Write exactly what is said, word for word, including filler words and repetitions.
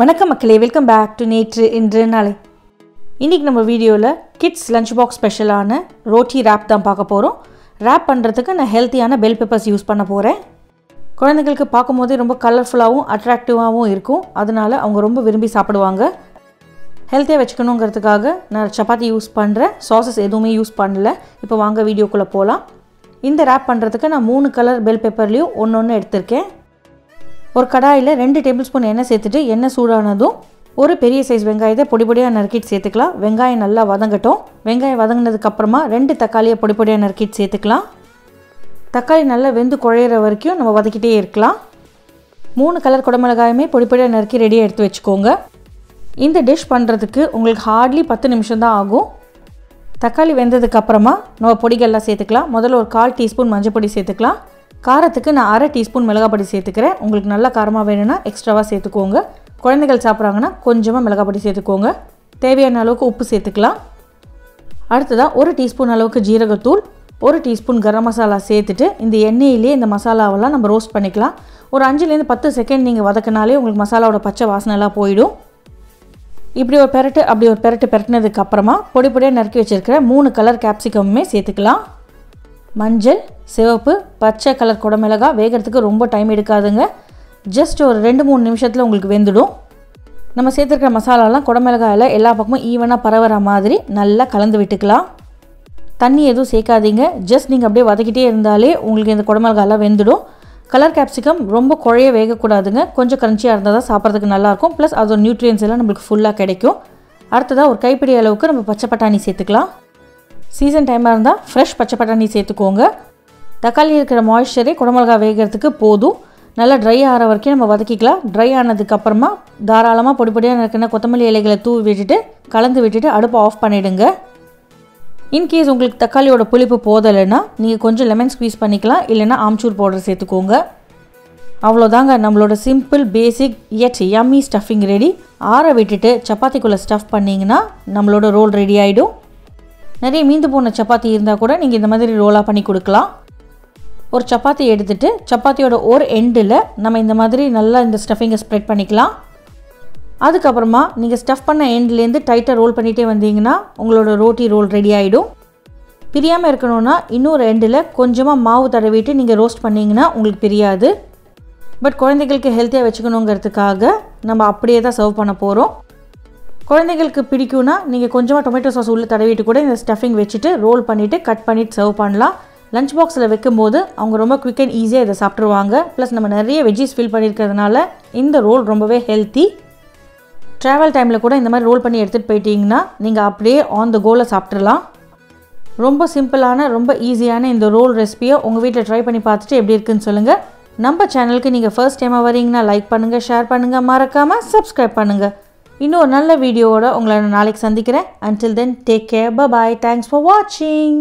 வணக்கம் மக்களே, welcome back to நேற்று இன்று நாளை. இன்றைக்கி நம்ம வீடியோவில் கிட்ஸ் லஞ்ச் பாக்ஸ் ஸ்பெஷலான ரோட்டி ரேப் தான் பார்க்க போகிறோம். ரேப் பண்ணுறதுக்கு நான் ஹெல்த்தியான பெல் பெப்பர்ஸ் யூஸ் பண்ண போகிறேன். குழந்தைங்களுக்கு பார்க்கும்போது ரொம்ப கலர்ஃபுல்லாகவும் அட்ராக்டிவாகவும் இருக்கும். அதனால் அவங்க ரொம்ப விரும்பி சாப்பிடுவாங்க. ஹெல்த்தியாக வச்சுக்கணுங்கிறதுக்காக நான் சப்பாத்தி யூஸ் பண்ணுறேன். சாசஸ் எதுவுமே யூஸ் பண்ணல. இப்போ வாங்க வீடியோக்குள்ளே போகலாம். இந்த ரேப் பண்ணுறதுக்கு நான் மூணு கலர் பெல் பெப்பர்லேயும் ஒன்று ஒன்று எடுத்திருக்கேன். ஒரு கடாயில் ரெண்டு டேபிள் ஸ்பூன் எண்ணெய் சேர்த்துட்டு, எண்ணெய் சூடானதும் ஒரு பெரிய சைஸ் வெங்காயத்தை பொடி பொடியாக நறுக்கிட்டு சேர்த்துக்கலாம். வெங்காயம் நல்லா வதங்கட்டும். வெங்காயம் வதங்கினதுக்கப்புறமா ரெண்டு தக்காளியை பொடி பொடியாக நறுக்கிட்டு சேர்த்துக்கலாம். தக்காளி நல்லா வெந்து குழையிற வரைக்கும் நம்ம வதக்கிட்டே இருக்கலாம். மூணு கலர் குடமிளகாயுமே பொடி பொடியாக நறுக்கி ரெடியாக எடுத்து வச்சுக்கோங்க. இந்த டிஷ் பண்ணுறதுக்கு உங்களுக்கு ஹார்ட்லி பத்து நிமிஷம் தான் ஆகும். தக்காளி வெந்ததுக்கப்புறமா நம்ம பொடிகள்லாம் சேர்த்துக்கலாம். முதல்ல ஒரு கால் டீஸ்பூன் மஞ்சள் பொடி சேர்த்துக்கலாம். காரத்துக்கு நான் அரை டீஸ்பூன் மிளகாய் பொடி சேர்த்துக்கிறேன். உங்களுக்கு நல்லா காரமாக வேணும்னா எக்ஸ்ட்ராவாக சேர்த்துக்கோங்க. குழந்தைகள் சாப்பிட்றாங்கன்னா கொஞ்சமாக மிளகாய் பொடி சேர்த்துக்கோங்க. தேவையான அளவுக்கு உப்பு சேர்த்துக்கலாம். அடுத்ததாக ஒரு டீஸ்பூன் அளவுக்கு ஜீரகத்தூள், ஒரு டீஸ்பூன் கரம் மசாலா சேர்த்துட்டு இந்த எண்ணெயிலே இந்த மசாலாவெல்லாம் நம்ம ரோஸ்ட் பண்ணிக்கலாம். ஒரு அஞ்சுலேருந்து பத்து செகண்ட் நீங்கள் வதக்கினாலே உங்களுக்கு மசாலாவோட பச்சை வாசனைலாம் போயிடும். இப்படி ஒரு பெரட்டு அப்படி ஒரு பெரட்டு பெரட்டினதுக்கப்புறமா பொடி பொடியாக நறுக்கி வச்சுருக்கிற மூணு கலர் கேப்சிகமுமே சேர்த்துக்கலாம். மஞ்சள், சிவப்பு, பச்சை கலர் குடமிளகாய் வேகிறதுக்கு ரொம்ப டைம் எடுக்காதுங்க. ஜஸ்ட் ஒரு ரெண்டு மூணு நிமிஷத்தில் உங்களுக்கு வெந்துடும். நம்ம சேர்த்துருக்கிற மசாலாலாம் குடமிளகாயில் எல்லா பக்கமும் ஈவனாக பரவுற மாதிரி நல்லா கலந்து விட்டுக்கலாம். தண்ணி எதுவும் சேர்க்காதீங்க. ஜஸ்ட் நீங்கள் அப்படியே வதக்கிட்டே இருந்தாலே உங்களுக்கு இந்த குடமிளகாயெல்லாம் வெந்துடும். கலர் கேப்சிகம் ரொம்ப குழைய வேகக்கூடாதுங்க. கொஞ்சம் கிரன்ச்சியாக இருந்தால் தான் சாப்பிட்றதுக்கு நல்லாயிருக்கும். ப்ளஸ் அதோட நியூட்ரியன்ஸ் எல்லாம் நம்மளுக்கு ஃபுல்லாக கிடைக்கும். அடுத்ததாக ஒரு கைப்பிடி அளவுக்கு நம்ம பச்சை பட்டாணி சேர்த்துக்கலாம். சீசன் டைமாக இருந்தால் ஃப்ரெஷ் பச்சை பட்டாணி சேர்த்துக்கோங்க. தக்காளி இருக்கிற மாய்ஸ்சரே குடமிளகாய் வேகிறதுக்கு போதும். நல்லா ட்ரை ஆகிற வரைக்கும் நம்ம வதக்கிக்கலாம். ட்ரை ஆனதுக்கப்புறமா தாராளமாக பொடி பொடியாக நறுக்கின கொத்தமல்லி இலைகளை தூவி விட்டுட்டு கலந்து விட்டுட்டு அடுப்பை ஆஃப் பண்ணிவிடுங்க. இன்கேஸ் உங்களுக்கு தக்காளியோட புளிப்பு போதலைன்னா நீங்கள் கொஞ்சம் லெமன் ஸ்குவீஸ் பண்ணிக்கலாம். இல்லைனா ஆம்ச்சூர் பவுடர் சேர்த்துக்கோங்க. அவ்வளோதாங்க, நம்மளோட சிம்பிள் பேசிக் எட் யம்மி ஸ்டஃபிங் ரெடி. ஆற விட்டுட்டு சப்பாத்திக்குள்ளே ஸ்டஃப் பண்ணிங்கன்னா நம்மளோட ரோல் ரெடி ஆகிடும். நிறைய மீந்து போன சப்பாத்தி இருந்தால் கூட நீங்கள் இந்த மாதிரி ரோலாக பண்ணி கொடுக்கலாம். ஒரு சப்பாத்தி எடுத்துகிட்டு சப்பாத்தியோட ஒரு எண்டில் நம்ம இந்த மாதிரி நல்லா இந்த ஸ்டஃபிங்கை ஸ்ப்ரெட் பண்ணிக்கலாம். அதுக்கப்புறமா நீங்கள் ஸ்டஃப் பண்ண எண்ட்லேருந்து டைட்டாக ரோல் பண்ணிகிட்டே வந்தீங்கன்னா உங்களோட ரோட்டி ரோல் ரெடி ஆகிடும். பிரியாமல் இருக்கணும்னா இன்னொரு எண்டில் கொஞ்சமாக மாவு தடவிட்டு நீங்கள் ரோஸ்ட் பண்ணிங்கன்னா உங்களுக்கு பிரியாது. பட் குழந்தைகளுக்கு ஹெல்த்தியாக வச்சுக்கணுங்கிறதுக்காக நம்ம அப்படியே தான் சர்வ் பண்ண போகிறோம். குழந்தைங்களுக்கு பிடிக்கும்னா நீங்கள் கொஞ்சமாக டொமேட்டோ சாஸ் உள்ளே தடவிட்டு கூட இந்த ஸ்டஃபிங் வச்சுட்டு ரோல் பண்ணிவிட்டு கட் பண்ணிவிட்டு சர்வ் பண்ணலாம். லஞ்ச் பாக்ஸில் வைக்கும்போது அவங்க ரொம்ப குவிக் அண்ட் ஈஸியாக இதை சாப்பிட்ருவாங்க. ப்ளஸ் நம்ம நிறைய வெஜ்ஜீஸ் ஃபில் பண்ணியிருக்கிறதுனால இந்த ரோல் ரொம்பவே ஹெல்த்தி. ட்ராவல் டைமில் கூட இந்த மாதிரி ரோல் பண்ணி எடுத்துகிட்டு போயிட்டிங்கன்னா நீங்கள் அப்படியே ஆன் த கோவில் சாப்பிட்றலாம். ரொம்ப சிம்பிளான ரொம்ப ஈஸியான இந்த ரோல் ரெசிபியை உங்கள் வீட்டில் ட்ரை பண்ணி பார்த்துட்டு எப்படி இருக்குன்னு சொல்லுங்கள். நம்ம சேனலுக்கு நீங்கள் ஃபர்ஸ்ட் டைமாக வரீங்கன்னா லைக் பண்ணுங்கள், ஷேர் பண்ணுங்கள், மறக்காமல் சப்ஸ்கிரைப் பண்ணுங்கள். இன்னொரு நல்ல வீடியோவோட உங்களை நான் நாளைக்கு சந்திக்கிறேன். Until then, take care, bye bye, thanks for watching.